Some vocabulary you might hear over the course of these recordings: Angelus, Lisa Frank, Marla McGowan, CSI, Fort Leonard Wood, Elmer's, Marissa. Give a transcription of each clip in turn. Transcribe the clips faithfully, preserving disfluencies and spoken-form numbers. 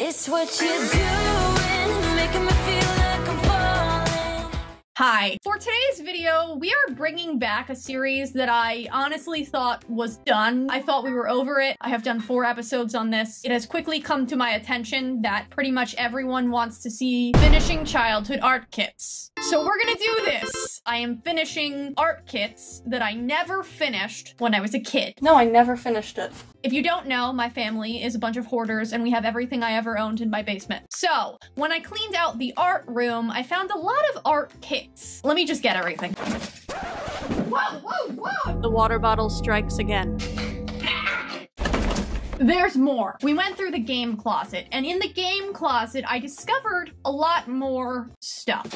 It's what you're doing, making me feel like I'm falling. Hi. For today's video, we are bringing back a series that I honestly thought was done. I thought we were over it. I have done four episodes on this. It has quickly come to my attention that pretty much everyone wants to see finishing childhood art kits. So we're gonna do this. I am finishing art kits that I never finished when I was a kid. No, I never finished it. If you don't know, my family is a bunch of hoarders and we have everything I ever owned in my basement. So, when I cleaned out the art room, I found a lot of art kits. Let me just get everything. Whoa, whoa, whoa! The water bottle strikes again. There's more. We went through the game closet, and in the game closet, I discovered a lot more stuff.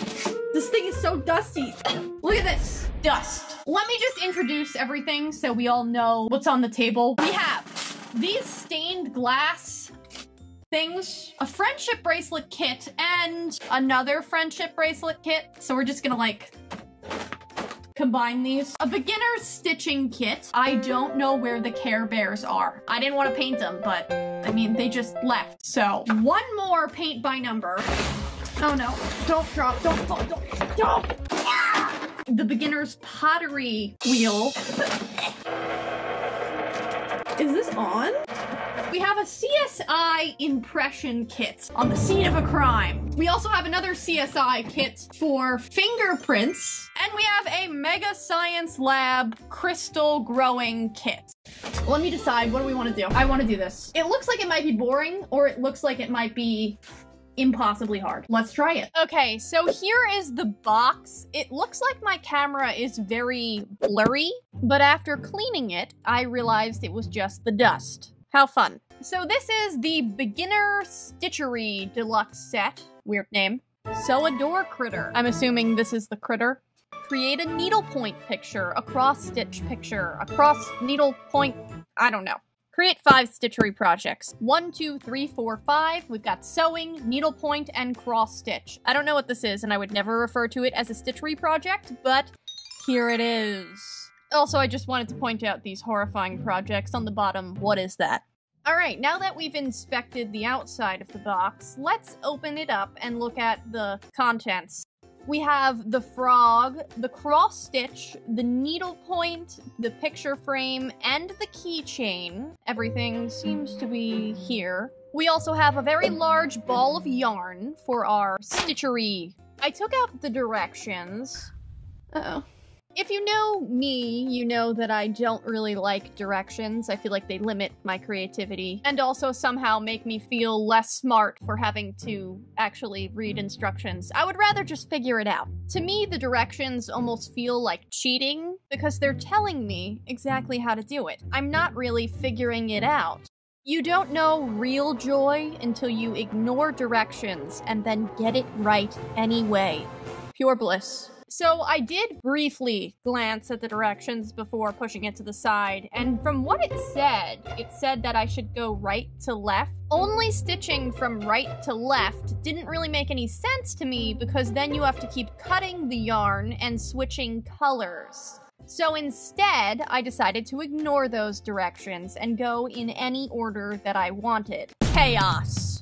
This thing is so dusty. Look at this dust. Let me just introduce everything so we all know what's on the table. We have these stained glass things, a friendship bracelet kit, and another friendship bracelet kit. So we're just gonna like combine these. A beginner's stitching kit. I don't know where the Care Bears are. I didn't want to paint them, but I mean, they just left. So one more paint by number. Oh no, don't drop, don't fall, don't, don't. Ah! The beginner's pottery wheel. Is this on? We have a C S I impression kit on the scene of a crime. We also have another C S I kit for fingerprints. And we have a Mega Science Lab crystal growing kit. Let me decide, what do we want to do? I want to do this. It looks like it might be boring, or it looks like it might be impossibly hard. Let's try it. Okay, so here is the box. It looks like my camera is very blurry, but after cleaning it, I realized it was just the dust. How fun. So this is the Beginner Stitchery Deluxe Set. Weird name. Sew a door critter. I'm assuming this is the critter. Create a needlepoint picture, a cross-stitch picture, a cross-needlepoint... I don't know. Create five stitchery projects. One, two, three, four, five. We've got sewing, needlepoint, and cross-stitch. I don't know what this is, and I would never refer to it as a stitchery project, but here it is. Also, I just wanted to point out these horrifying projects on the bottom. What is that? All right, now that we've inspected the outside of the box, let's open it up and look at the contents. We have the frog, the cross stitch, the needlepoint, the picture frame, and the keychain. Everything seems to be here. We also have a very large ball of yarn for our stitchery. I took out the directions. Uh-oh. If you know me, you know that I don't really like directions. I feel like they limit my creativity and also somehow make me feel less smart for having to actually read instructions. I would rather just figure it out. To me, the directions almost feel like cheating because they're telling me exactly how to do it. I'm not really figuring it out. You don't know real joy until you ignore directions and then get it right anyway. Pure bliss. So I did briefly glance at the directions before pushing it to the side, and from what it said, it said that I should go right to left. Only stitching from right to left didn't really make any sense to me because then you have to keep cutting the yarn and switching colors. So instead, I decided to ignore those directions and go in any order that I wanted. Chaos.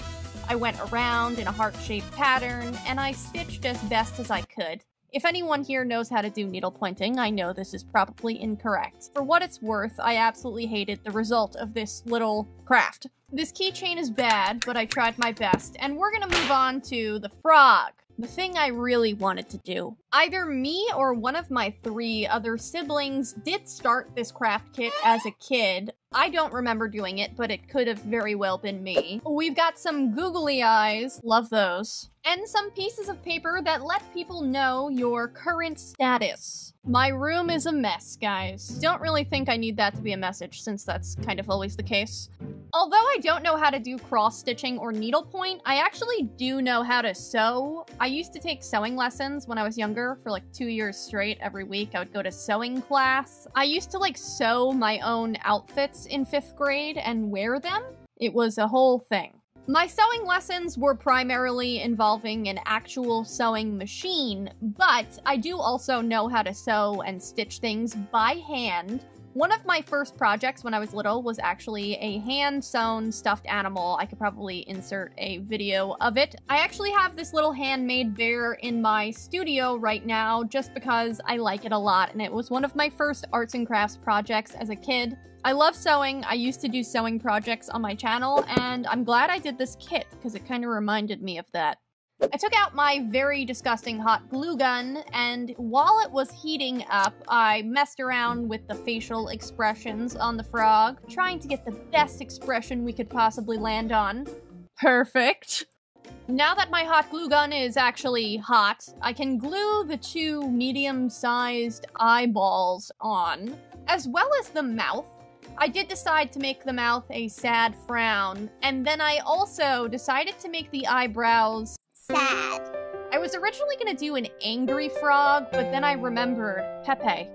I went around in a heart-shaped pattern, and I stitched as best as I could. If anyone here knows how to do needlepointing, I know this is probably incorrect. For what it's worth, I absolutely hated the result of this little craft. This keychain is bad, but I tried my best, and we're gonna move on to the frog. The thing I really wanted to do. Either me or one of my three other siblings did start this craft kit as a kid. I don't remember doing it, but it could have very well been me. We've got some googly eyes, love those, and some pieces of paper that let people know your current status. My room is a mess, guys. Don't really think I need that to be a message, since that's kind of always the case. Although I don't know how to do cross-stitching or needlepoint, I actually do know how to sew. I used to take sewing lessons when I was younger for like two years straight. Every week I would go to sewing class. I used to like sew my own outfits in fifth grade and wear them. It was a whole thing. My sewing lessons were primarily involving an actual sewing machine, but I do also know how to sew and stitch things by hand One of my first projects when I was little was actually a hand-sewn stuffed animal. I could probably insert a video of it. I actually have this little handmade bear in my studio right now just because I like it a lot, and it was one of my first arts and crafts projects as a kid. I love sewing. I used to do sewing projects on my channel, and I'm glad I did this kit because it kind of reminded me of that. I took out my very disgusting hot glue gun, and while it was heating up, I messed around with the facial expressions on the frog, trying to get the best expression we could possibly land on. Perfect. Now that my hot glue gun is actually hot, I can glue the two medium-sized eyeballs on, as well as the mouth. I did decide to make the mouth a sad frown, and then I also decided to make the eyebrows sad. I was originally gonna do an angry frog, but then I remembered Pepe.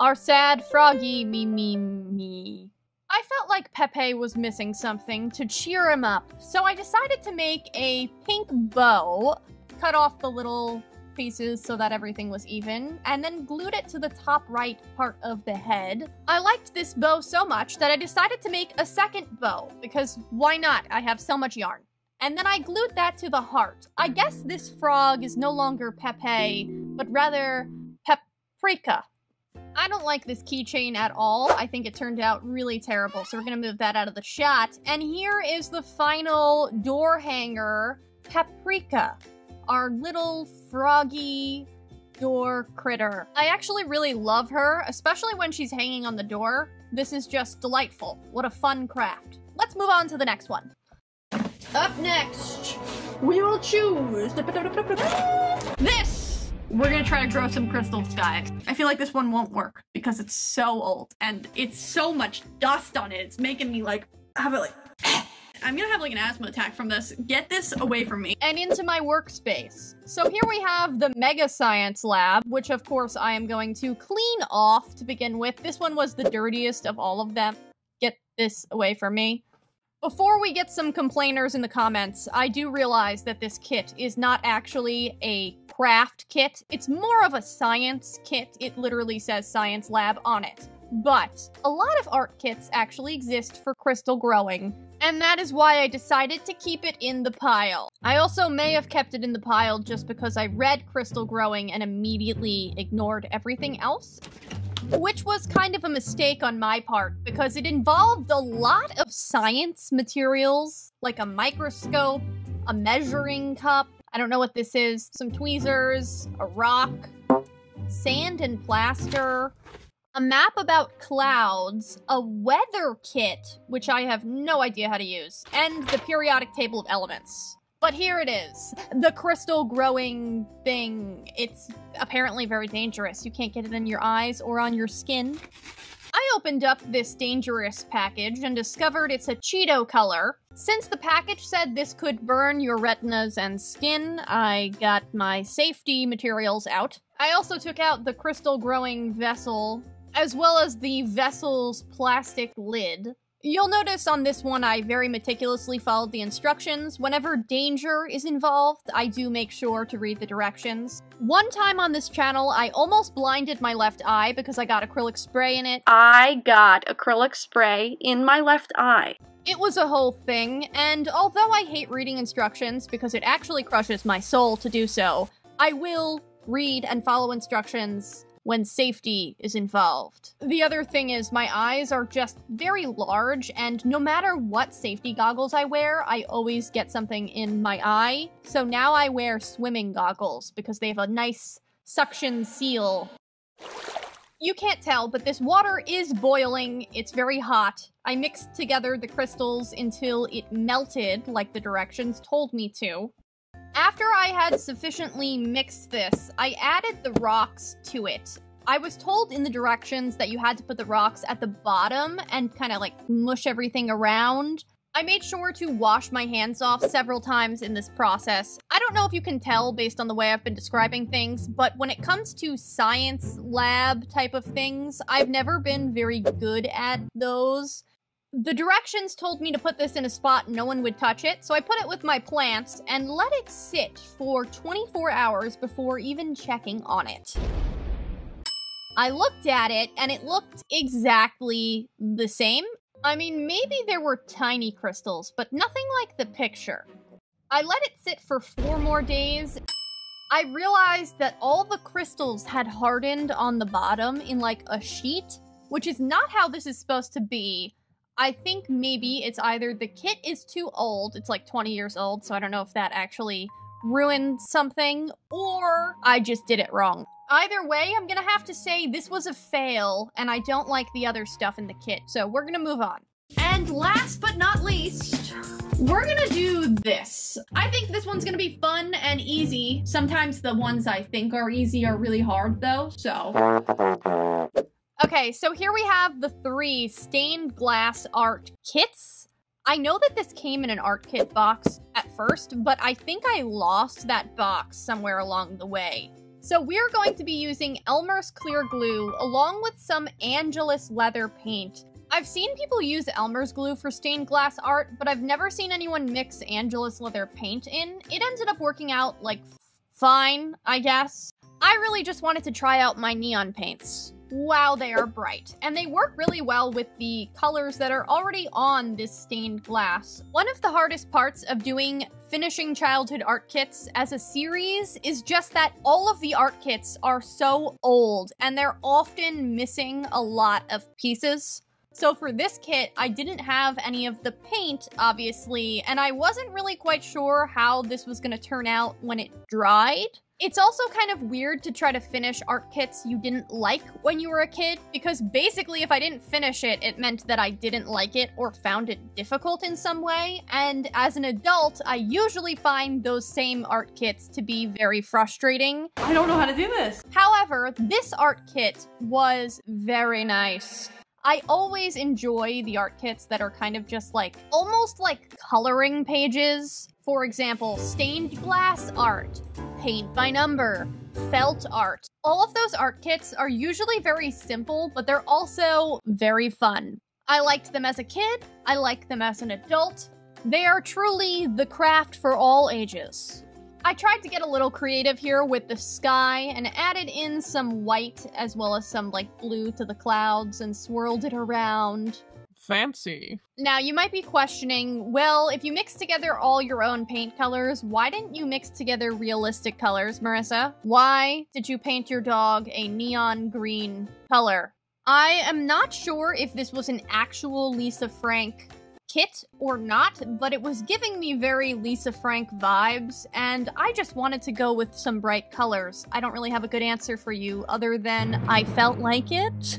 Our sad froggy me me me. I felt like Pepe was missing something to cheer him up, so I decided to make a pink bow, cut off the little pieces so that everything was even, and then glued it to the top right part of the head. I liked this bow so much that I decided to make a second bow, because why not? I have so much yarn. And then I glued that to the heart. I guess this frog is no longer Pepe, but rather Paprika. I don't like this keychain at all. I think it turned out really terrible, so we're gonna move that out of the shot. And here is the final door hanger, Paprika, our little froggy door critter. I actually really love her, especially when she's hanging on the door. This is just delightful. What a fun craft. Let's move on to the next one. Up next, we will choose this. We're gonna try to grow some crystals, guys. I feel like this one won't work because it's so old and it's so much dust on it. It's making me like, have it like, I'm gonna have like an asthma attack from this. Get this away from me. And into my workspace. So here we have the Mega Science Lab, which of course I am going to clean off to begin with. This one was the dirtiest of all of them. Get this away from me. Before we get some complainers in the comments, I do realize that this kit is not actually a craft kit. It's more of a science kit. It literally says science lab on it. But a lot of art kits actually exist for crystal growing, and that is why I decided to keep it in the pile. I also may have kept it in the pile just because I read crystal growing and immediately ignored everything else, which was kind of a mistake on my part because it involved a lot of science materials, like a microscope, a measuring cup, I don't know what this is, some tweezers, a rock, sand and plaster, a map about clouds, a weather kit, which I have no idea how to use, and the periodic table of elements. But here it is, the crystal growing thing. It's apparently very dangerous. You can't get it in your eyes or on your skin. I opened up this dangerous package and discovered it's a Cheeto color. Since the package said this could burn your retinas and skin, I got my safety materials out. I also took out the crystal growing vessel, as well as the vessel's plastic lid. You'll notice on this one I very meticulously followed the instructions. Whenever danger is involved, I do make sure to read the directions. One time on this channel, I almost blinded my left eye because I got acrylic spray in it. I got acrylic spray in my left eye. It was a whole thing, and although I hate reading instructions because it actually crushes my soul to do so, I will read and follow instructions when safety is involved. The other thing is my eyes are just very large, and no matter what safety goggles I wear, I always get something in my eye. So now I wear swimming goggles because they have a nice suction seal. You can't tell, but this water is boiling. It's very hot. I mixed together the crystals until it melted like the directions told me to. After I had sufficiently mixed this, I added the rocks to it. I was told in the directions that you had to put the rocks at the bottom and kind of like mush everything around. I made sure to wash my hands off several times in this process. I don't know if you can tell based on the way I've been describing things, but when it comes to science lab type of things, I've never been very good at those. The directions told me to put this in a spot no one would touch it, so I put it with my plants and let it sit for twenty-four hours before even checking on it. I looked at it and it looked exactly the same. I mean, maybe there were tiny crystals, but nothing like the picture. I let it sit for four more days. I realized that all the crystals had hardened on the bottom in like a sheet, which is not how this is supposed to be. I think maybe it's either the kit is too old, it's like twenty years old, so I don't know if that actually ruined something, or I just did it wrong. Either way, I'm gonna have to say this was a fail, and I don't like the other stuff in the kit, so we're gonna move on. And last but not least, we're gonna do this. I think this one's gonna be fun and easy. Sometimes the ones I think are easy are really hard, though, so... Okay, so here we have the three stained glass art kits. I know that this came in an art kit box at first, but I think I lost that box somewhere along the way. So we're going to be using Elmer's clear glue along with some Angelus leather paint. I've seen people use Elmer's glue for stained glass art, but I've never seen anyone mix Angelus leather paint in. It ended up working out, like, fine, I guess. I really just wanted to try out my neon paints. Wow, they are bright, and they work really well with the colors that are already on this stained glass. One of the hardest parts of doing finishing childhood art kits as a series is just that all of the art kits are so old, and they're often missing a lot of pieces. So for this kit, I didn't have any of the paint, obviously, and I wasn't really quite sure how this was gonna turn out when it dried. It's also kind of weird to try to finish art kits you didn't like when you were a kid, because basically if I didn't finish it, it meant that I didn't like it or found it difficult in some way, and as an adult, I usually find those same art kits to be very frustrating. I don't know how to do this! However, this art kit was very nice. I always enjoy the art kits that are kind of just like, almost like coloring pages. For example, stained glass art, paint by number, felt art. All of those art kits are usually very simple, but they're also very fun. I liked them as a kid, I like them as an adult. They are truly the craft for all ages. I tried to get a little creative here with the sky and added in some white as well as some like blue to the clouds and swirled it around. Fancy. Now, you might be questioning, well, if you mix together all your own paint colors, why didn't you mix together realistic colors, Marissa? Why did you paint your dog a neon green color? I am not sure if this was an actual Lisa Frank kit or not, but it was giving me very Lisa Frank vibes, and I just wanted to go with some bright colors. I don't really have a good answer for you other than I felt like it.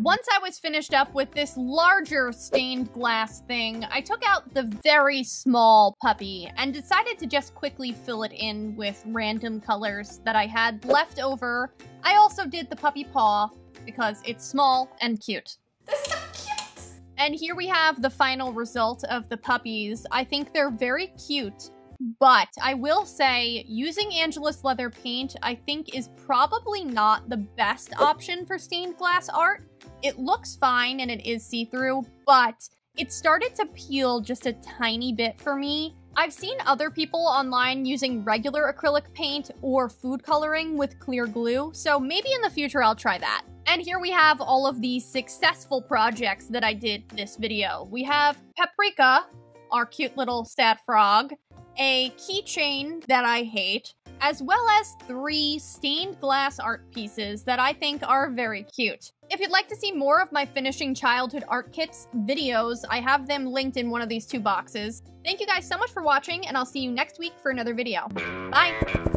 Once I was finished up with this larger stained glass thing, I took out the very small puppy and decided to just quickly fill it in with random colors that I had left over. I also did the puppy paw because it's small and cute. That's so cute! And here we have the final result of the puppies. I think they're very cute, but I will say using Angelus leather paint, I think, is probably not the best option for stained glass art. It looks fine and it is see-through, but it started to peel just a tiny bit for me. I've seen other people online using regular acrylic paint or food coloring with clear glue, so maybe in the future I'll try that. And here we have all of the successful projects that I did this video. We have Paprika, our cute little sad frog, a keychain that I hate, as well as three stained glass art pieces that I think are very cute. If you'd like to see more of my finishing childhood art kits videos, I have them linked in one of these two boxes. Thank you guys so much for watching, and I'll see you next week for another video. Bye!